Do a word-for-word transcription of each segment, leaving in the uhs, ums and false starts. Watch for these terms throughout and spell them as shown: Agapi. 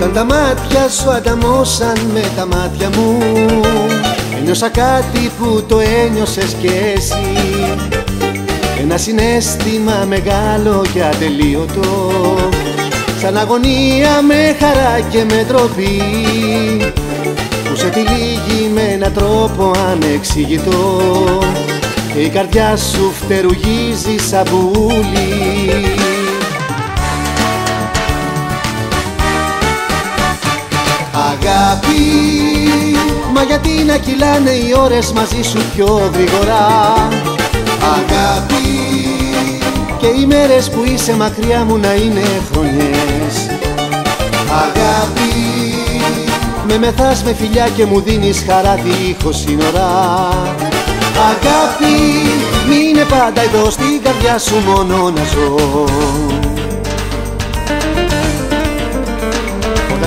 Όταν τα μάτια σου ανταμώσαν με τα μάτια μου, ένιωσα κάτι που το ένιωσες κι εσύ. Ένα συναίσθημα μεγάλο και ατελείωτο, σαν αγωνία με χαρά και με ντροπή, που σε τυλίγει με έναν τρόπο ανεξηγητό και η καρδιά σου φτερουγίζει σαν πουλί. Αγάπη, μα γιατί να κυλάνε οι ώρες μαζί σου πιο γρήγορα. Αγάπη, και οι μέρες που είσαι μακριά μου να είναι χρονιές. Αγάπη, με μεθάς με φιλιά και μου δίνεις χαρά δίχως σύνορα. Αγάπη, μείνε πάντα εδώ στην καρδιά σου μόνο να ζω.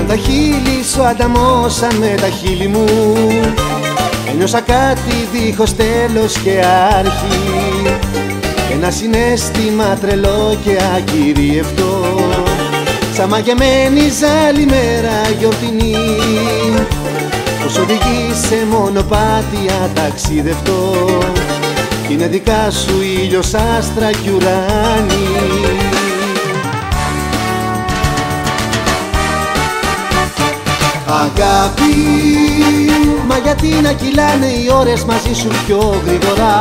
Τα χείλη σου ανταμώσαν με τα χείλη μου, ένιωσα κάτι δίχως τέλος και άρχη, ένα συναίσθημα τρελό και ακυριευτό, σαν μαγεμένη ζάλη μέρα γιορτινή, που σ' οδηγεί σε μονοπάτι αταξιδευτό, κι είναι δικά σου ήλιος, άστρα κι ουράνι. Αγάπη, μα γιατί να κυλάνε οι ώρες μαζί σου πιο γρήγορα.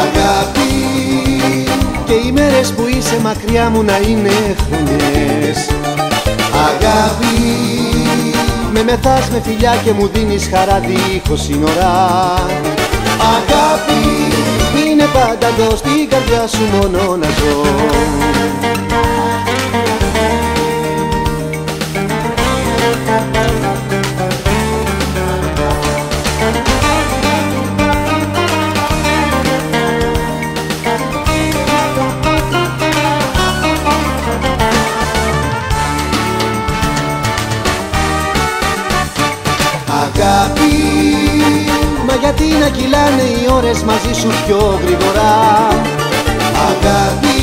Αγάπη, και οι μέρες που είσαι μακριά μου να είναι χρονιές. Αγάπη, με μεθάς με φιλιά και μου δίνεις χαρά δίχως σύνορα. Αγάπη, είναι πάντα εδώ στην καρδιά σου μόνο να ζω. Αγάπη, μα γιατί να κυλάνε οι ώρες μαζί σου πιο γρήγορα. Αγάπη,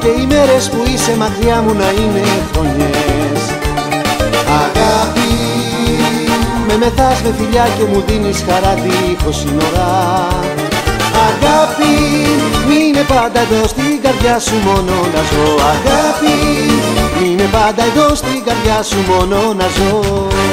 και οι μέρες που είσαι μακριά μου να είναι χρονιές. Αγάπη, με μεθάς με φιλιά και μου δίνεις χαρά δίχως σύνορα. Αγάπη, μείνε πάντα εδώ στην καρδιά σου μόνο να ζω. Αγάπη, μείνε πάντα εδώ στην καρδιά σου μόνο να ζω.